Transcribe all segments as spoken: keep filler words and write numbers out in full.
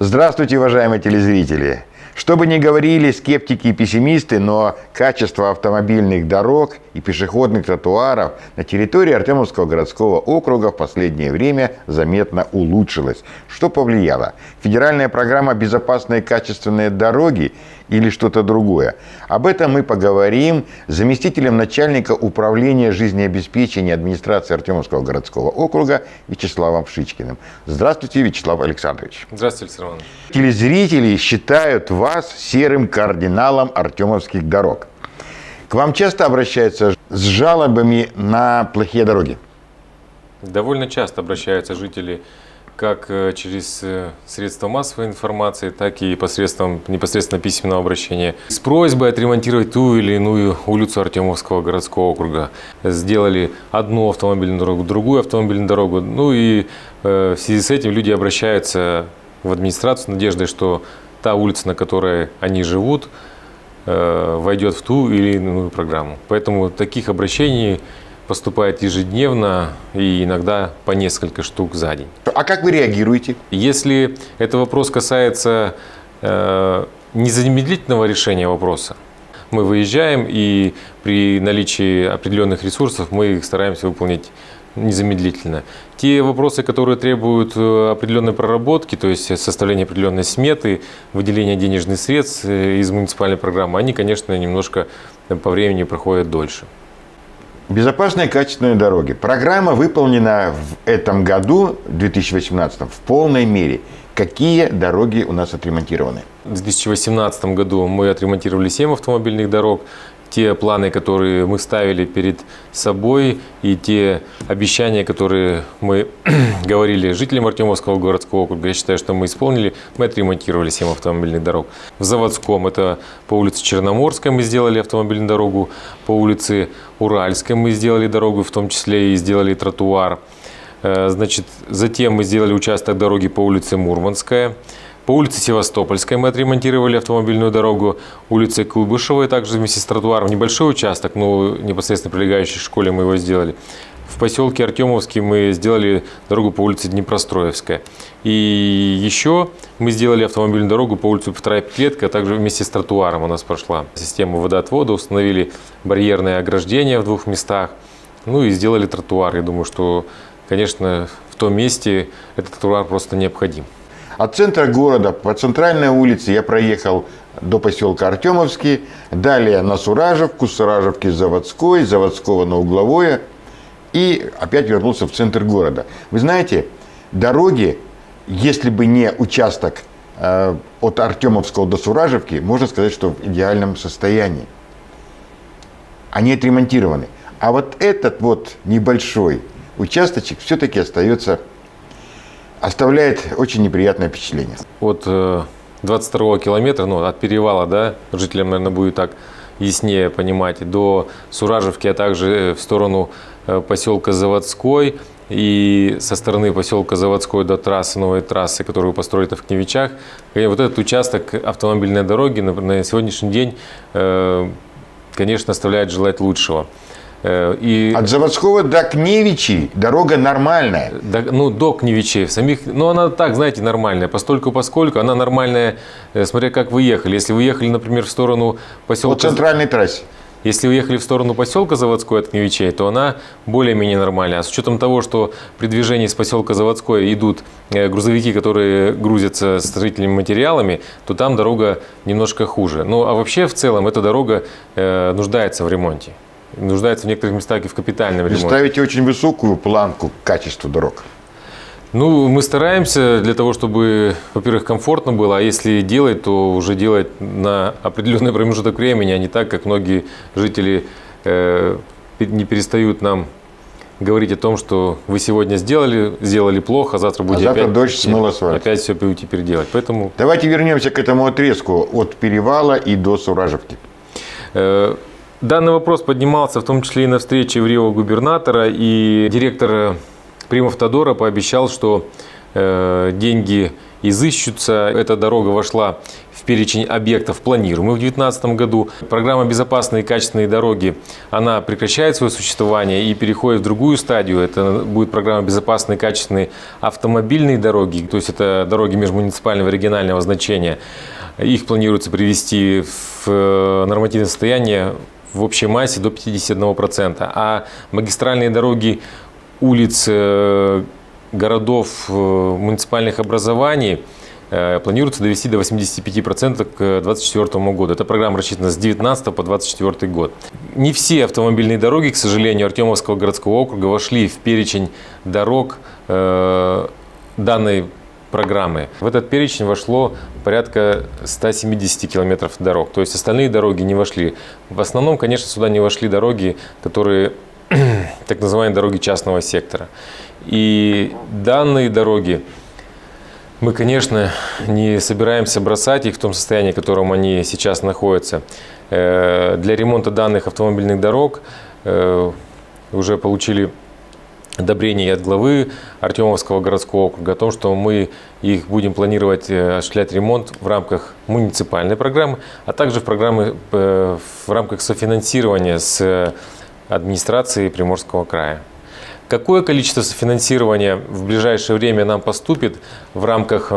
Здравствуйте, уважаемые телезрители! Что бы ни говорили скептики и пессимисты, но качество автомобильных дорог и пешеходных тротуаров на территории Артемовского городского округа в последнее время заметно улучшилось. Что повлияло? Федеральная программа «Безопасные качественные дороги» или что-то другое? Об этом мы поговорим с заместителем начальника управления жизнеобеспечения администрации Артемовского городского округа Вячеславом Шичкиным. Здравствуйте, Вячеслав Александрович. Здравствуйте, Александр Иванович. Телезрители считают вас серым кардиналом артемовских дорог. К вам часто обращаются с жалобами на плохие дороги? Довольно часто обращаются жители как через средства массовой информации, так и посредством непосредственно письменного обращения с просьбой отремонтировать ту или иную улицу Артемовского городского округа. Сделали одну автомобильную дорогу, другую автомобильную дорогу. Ну и э, в связи с этим люди обращаются в администрацию с надеждой, что та улица, на которой они живут, э, войдет в ту или иную программу. Поэтому таких обращений поступает ежедневно и иногда по несколько штук за день. А как вы реагируете? Если этот вопрос касается э, незамедлительного решения вопроса, мы выезжаем и при наличии определенных ресурсов мы их стараемся выполнить незамедлительно. Те вопросы, которые требуют определенной проработки, то есть составления определенной сметы, выделения денежных средств из муниципальной программы, они, конечно, немножко по времени проходят дольше. Безопасные качественные дороги. Программа выполнена в этом году, две тысячи восемнадцатом, в полной мере. Какие дороги у нас отремонтированы? В две тысячи восемнадцатом году мы отремонтировали семь автомобильных дорог. Те планы, которые мы ставили перед собой, и те обещания, которые мы говорили жителям Артемовского городского округа, я считаю, что мы исполнили. Мы отремонтировали семь автомобильных дорог. В Заводском, это по улице Черноморской мы сделали автомобильную дорогу, по улице Уральской мы сделали дорогу, в том числе и сделали тротуар. Значит, затем мы сделали участок дороги по улице Мурманская. По улице Севастопольской мы отремонтировали автомобильную дорогу, улице Куйбышевой, также вместе с тротуаром. Небольшой участок, но непосредственно прилегающей школе мы его сделали. В поселке Артемовский мы сделали дорогу по улице Днепростроевская. И еще мы сделали автомобильную дорогу по улице Петра и Петлетка, а также вместе с тротуаром у нас прошла. Систему водоотвода, установили барьерное ограждение в двух местах, ну и сделали тротуар. Я думаю, что, конечно, в том месте этот тротуар просто необходим. От центра города по центральной улице я проехал до поселка Артемовский, далее на Суражевку, с Суражевки Заводской, Заводского на Угловое и опять вернулся в центр города. Вы знаете, дороги, если бы не участок э, от Артемовского до Суражевки, можно сказать, что в идеальном состоянии. Они отремонтированы. А вот этот вот небольшой участочек все-таки остается... оставляет очень неприятное впечатление. От двадцать второго километра, ну, от перевала, да, жителям, наверное, будет так яснее понимать, до Суражевки, а также в сторону поселка Заводской и со стороны поселка Заводской до трассы, новой трассы, которую построили в Кневичах. И вот этот участок автомобильной дороги на сегодняшний день, конечно, оставляет желать лучшего. И от Заводского до Кневичи дорога нормальная. До, ну, до Кневичей самих, ну, она так, знаете, нормальная, постольку, поскольку она нормальная, смотря как вы ехали. Если вы ехали, например, в сторону поселка... По центральной трассе. Если вы ехали в сторону поселка Заводской от Кневичей, то она более-менее нормальная. А с учетом того, что при движении с поселка Заводской идут грузовики, которые грузятся строительными материалами, то там дорога немножко хуже. Ну, а вообще, в целом, эта дорога э, нуждается в ремонте. Нуждается в некоторых местах и в капитальном ремонте. Вы ставите очень высокую планку качества дорог. Ну, мы стараемся для того, чтобы, во-первых, комфортно было, а если делать, то уже делать на определенный промежуток времени, а не так, как многие жители э, не перестают нам говорить о том, что вы сегодня сделали, сделали плохо, а завтра будет а опять, дождь смыло с вами. Опять все будете переделать. Поэтому... Давайте вернемся к этому отрезку от перевала и до Суражевки. Э Данный вопрос поднимался в том числе и на встрече в Рио губернатора, и директор Примавтодора пообещал, что э, деньги изыщутся. Эта дорога вошла в перечень объектов, планируемых в две тысячи девятнадцатом году. Программа «Безопасные качественные дороги» она прекращает свое существование и переходит в другую стадию. Это будет программа «Безопасные качественные автомобильные дороги», то есть это дороги межмуниципального и регионального значения. Их планируется привести в нормативное состояние в общей массе до пятидесяти одного процента. А магистральные дороги улиц городов, муниципальных образований планируется довести до восьмидесяти пяти процентов к две тысячи двадцать четвёртому году. Эта программа рассчитана с две тысячи девятнадцатого по две тысячи двадцать четвёртый год. Не все автомобильные дороги, к сожалению, Артемовского городского округа вошли в перечень дорог данной программы. В этот перечень вошло порядка ста семидесяти километров дорог. То есть остальные дороги не вошли. В основном, конечно, сюда не вошли дороги, которые так называемые дороги частного сектора. И данные дороги мы, конечно, не собираемся бросать их в том состоянии, в котором они сейчас находятся. Для ремонта данных автомобильных дорог уже получили одобрение от главы Артемовского городского округа о том, что мы их будем планировать осуществлять ремонт в рамках муниципальной программы, а также в, программы, в рамках софинансирования с администрации Приморского края. Какое количество софинансирования в ближайшее время нам поступит в рамках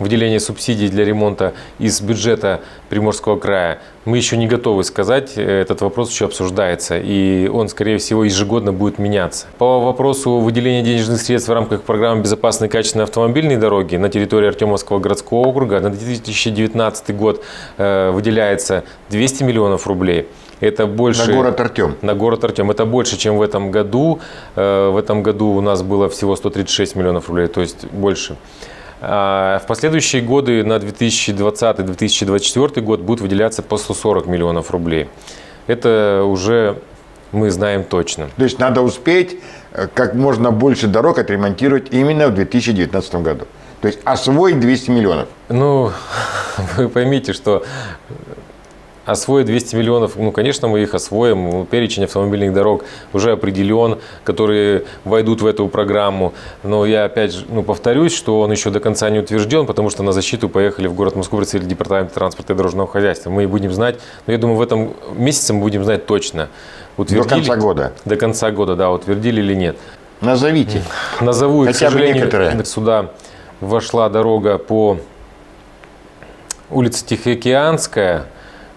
выделения субсидий для ремонта из бюджета Приморского края, мы еще не готовы сказать. Этот вопрос еще обсуждается, и он, скорее всего, ежегодно будет меняться. По вопросу выделения денежных средств в рамках программы «Безопасные качественные автомобильные дороги» на территории Артемовского городского округа на две тысячи девятнадцатый год выделяется двести миллионов рублей. Это больше, на город Артем. На город Артем. Это больше, чем в этом году. В этом году у нас было всего сто тридцать шесть миллионов рублей, то есть больше. А в последующие годы на две тысячи двадцатый — две тысячи двадцать четвёртый год будут выделяться по сто сорок миллионов рублей. Это уже мы знаем точно. То есть надо успеть как можно больше дорог отремонтировать именно в две тысячи девятнадцатом году. То есть освоить двести миллионов. Ну, вы поймите, что... Освоить двести миллионов, ну, конечно, мы их освоим. Перечень автомобильных дорог уже определен, которые войдут в эту программу. Но я опять же ну, повторюсь, что он еще до конца не утвержден, потому что на защиту поехали в город Москву представители Департамента транспорта и дорожного хозяйства. Мы будем знать, но я думаю, в этом месяце мы будем знать точно. Утвердили, до конца года. До конца года, да, утвердили или нет. Назовите. Назову, хотя к сожалению, некоторые. Сюда вошла дорога по улице Тихоокеанская.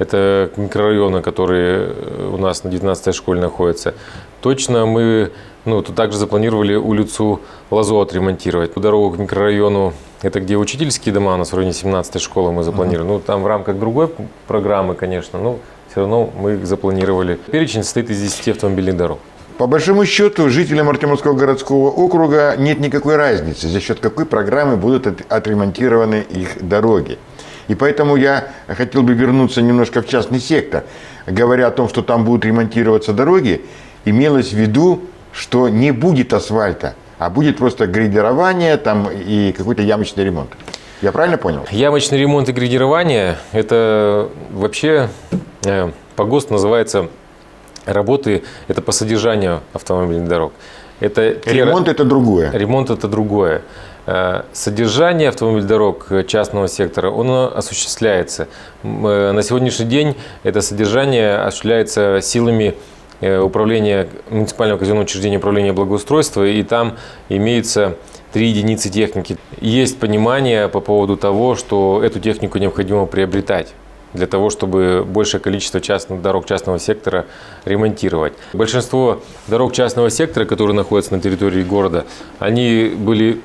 Это микрорайоны, которые у нас на девятнадцатой школе находятся. Точно мы ну, тут также запланировали улицу Лазо отремонтировать. По дорогу к микрорайону, это где учительские дома у нас в районе семнадцатой школы мы запланировали. Ну, там в рамках другой программы, конечно, но все равно мы их запланировали. Перечень состоит из десяти автомобильных дорог. По большому счету, жителям Артемовского городского округа нет никакой разницы, за счет какой программы будут отремонтированы их дороги. И поэтому я хотел бы вернуться немножко в частный сектор. Говоря о том, что там будут ремонтироваться дороги, имелось в виду, что не будет асфальта, а будет просто грейдирование там, и какой-то ямочный ремонт. Я правильно понял? Ямочный ремонт и грейдирование – это вообще по ГОСТу называется работы, это по содержанию автомобильных дорог. Это ремонт – это другое. Ремонт – это другое. Содержание автомобильных дорог частного сектора, оно осуществляется. На сегодняшний день это содержание осуществляется силами управления муниципального казенного учреждения управления благоустройства, и там имеется три единицы техники. Есть понимание по поводу того, что эту технику необходимо приобретать для того, чтобы большее количество частных дорог частного сектора ремонтировать. Большинство дорог частного сектора, которые находятся на территории города, они были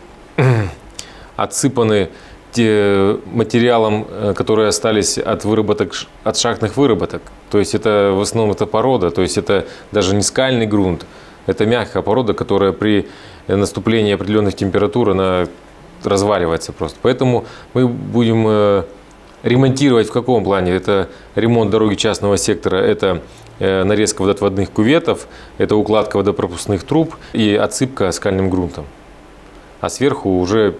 отсыпаны материалом, которые остались от выработок, от шахтных выработок. То есть это в основном это порода, то есть это даже не скальный грунт, это мягкая порода, которая при наступлении определенных температур она разваливается просто. Поэтому мы будем ремонтировать в каком плане? Это ремонт дороги частного сектора, это нарезка водоотводных куветов, это укладка водопропускных труб и отсыпка скальным грунтом. А сверху уже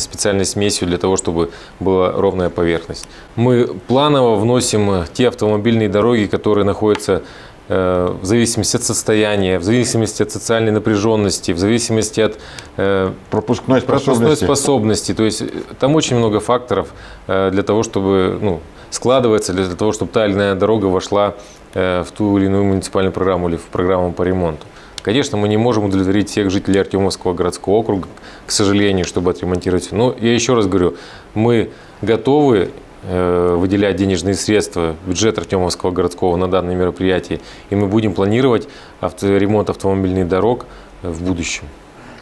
специальной смесью для того, чтобы была ровная поверхность. Мы планово вносим те автомобильные дороги, которые находятся э, в зависимости от состояния, в зависимости от социальной напряженности, в зависимости от э, пропускной, пропускной способности. способности. То есть там очень много факторов э, для того, чтобы ну, складываться, для того, чтобы та или иная дорога вошла э, в ту или иную муниципальную программу или в программу по ремонту. Конечно, мы не можем удовлетворить всех жителей Артемовского городского округа, к сожалению, чтобы отремонтировать. Но я еще раз говорю, мы готовы выделять денежные средства, бюджет Артемовского городского на данное мероприятие, и мы будем планировать авто, ремонт автомобильных дорог в будущем.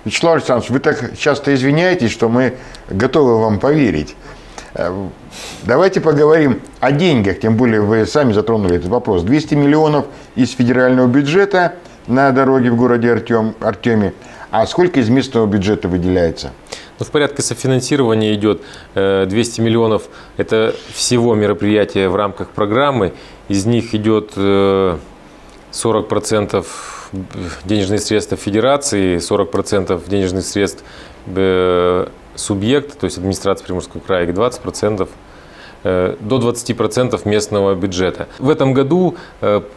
Вячеслав Александрович, вы так часто извиняетесь, что мы готовы вам поверить. Давайте поговорим о деньгах, тем более вы сами затронули этот вопрос. двести миллионов из федерального бюджета на дороге в городе Артем, Артеме. А сколько из местного бюджета выделяется? Ну, в порядке софинансирования идет двести миллионов. Это всего мероприятия в рамках программы. Из них идет сорок процентов денежных средств федерации, сорок процентов денежных средств субъекта, то есть администрации Приморского края, и двадцать процентов. До двадцати процентов местного бюджета. В этом году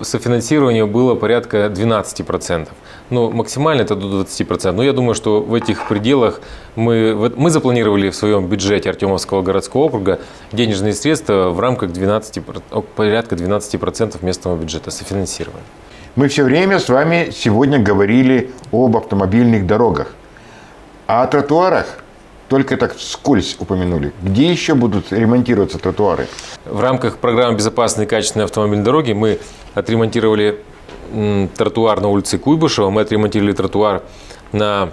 софинансирование было порядка двенадцати процентов. Но максимально это до двадцати процентов. Но я думаю, что в этих пределах мы, мы запланировали в своем бюджете Артемовского городского округа денежные средства в рамках двенадцати, порядка двенадцати процентов местного бюджета софинансирования. Мы все время с вами сегодня говорили об автомобильных дорогах, а о тротуарах только так вскользь упомянули. Где еще будут ремонтироваться тротуары? В рамках программы «Безопасные качественные автомобильные дороги» мы отремонтировали тротуар на улице Куйбышева, мы отремонтировали тротуар на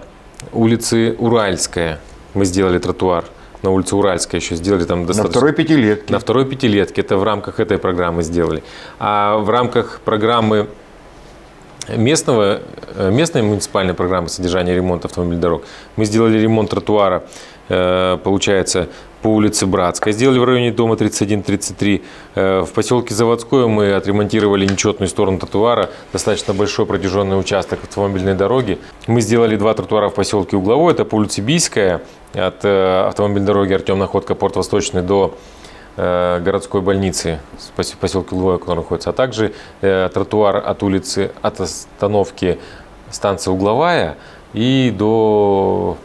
улице Уральская. Мы сделали тротуар на улице Уральская еще, сделали там достаточно... На второй пятилетке. На второй пятилетке. Это в рамках этой программы сделали. А в рамках программы... Местного, местной муниципальной программы содержания и ремонта автомобильных дорог мы сделали ремонт тротуара, получается, по улице Братская. Сделали в районе дома тридцать один тридцать три. В поселке Заводской мы отремонтировали нечетную сторону тротуара, достаточно большой протяженный участок автомобильной дороги. Мы сделали два тротуара в поселке Угловое. Это по улице Бийская, от автомобильной дороги Артем-Находка, порт Восточный, до городской больницы в поселке Угловое, который находится, а также тротуар от улицы, от остановки станции Угловая и до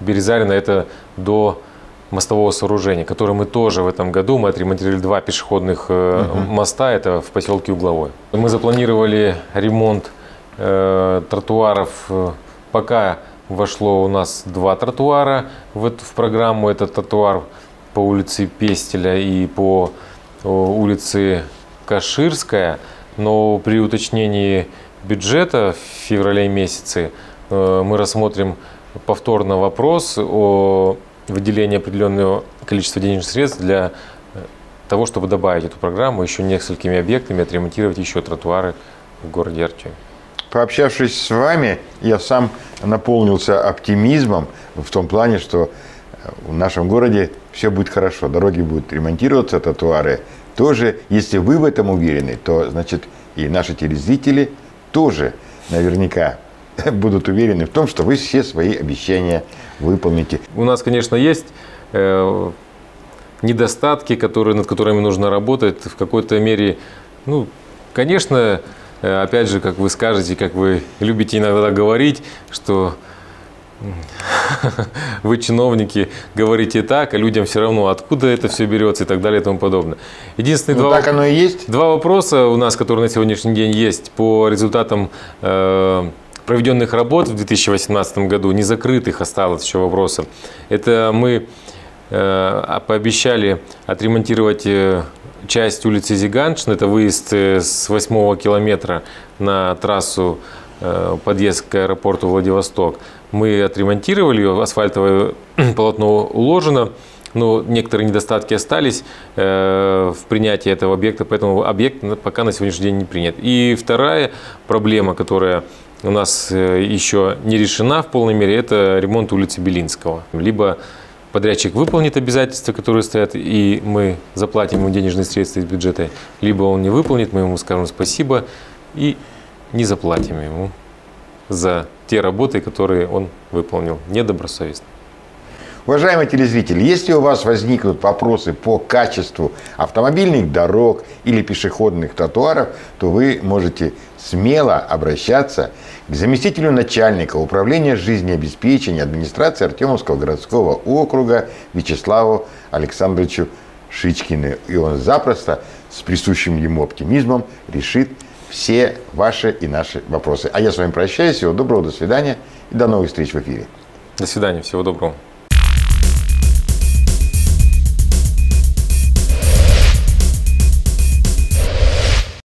Березарина, это до мостового сооружения, которое мы тоже в этом году, мы отремонтировали два пешеходных uh-huh. моста, это в поселке Угловое. Мы запланировали ремонт э, тротуаров, пока вошло у нас два тротуара в, эту, в программу, этот тротуар по улице Пестеля и по улице Каширская, но при уточнении бюджета в феврале месяце мы рассмотрим повторно вопрос о выделении определенного количества денежных средств для того, чтобы добавить эту программу еще несколькими объектами, отремонтировать еще тротуары в городе Артеме. Пообщавшись с вами, я сам наполнился оптимизмом в том плане, что в нашем городе все будет хорошо, дороги будут ремонтироваться, тротуары тоже. Если вы в этом уверены, то, значит, и наши телезрители тоже наверняка будут уверены в том, что вы все свои обещания выполните. У нас, конечно, есть э, недостатки, которые, над которыми нужно работать. В какой-то мере, ну, конечно, э, опять же, как вы скажете, как вы любите иногда говорить, что... Вы, чиновники, говорите так, а людям все равно, откуда это все берется и так далее и тому подобное. Единственные ну, два, так оно и есть. два вопроса у нас, которые на сегодняшний день есть по результатам э, проведенных работ в две тысячи восемнадцатом году, не закрытых осталось еще вопросы. Это мы э, пообещали отремонтировать э, часть улицы Зиганшин, это выезд э, с восьмого километра на трассу, э, подъезд к аэропорту Владивосток. Мы отремонтировали ее, асфальтовое полотно уложено, но некоторые недостатки остались в принятии этого объекта, поэтому объект пока на сегодняшний день не принят. И вторая проблема, которая у нас еще не решена в полной мере, это ремонт улицы Белинского. Либо подрядчик выполнит обязательства, которые стоят, и мы заплатим ему денежные средства из бюджета, либо он не выполнит, мы ему скажем спасибо и не заплатим ему за те работы, которые он выполнил недобросовестно. Уважаемые телезрители, если у вас возникнут вопросы по качеству автомобильных дорог или пешеходных тротуаров, то вы можете смело обращаться к заместителю начальника управления жизнеобеспечения администрации Артемовского городского округа Вячеславу Александровичу Шичкину. И он запросто, с присущим ему оптимизмом, решит все ваши и наши вопросы. А я с вами прощаюсь. Всего доброго, до свидания и до новых встреч в эфире. До свидания, всего доброго.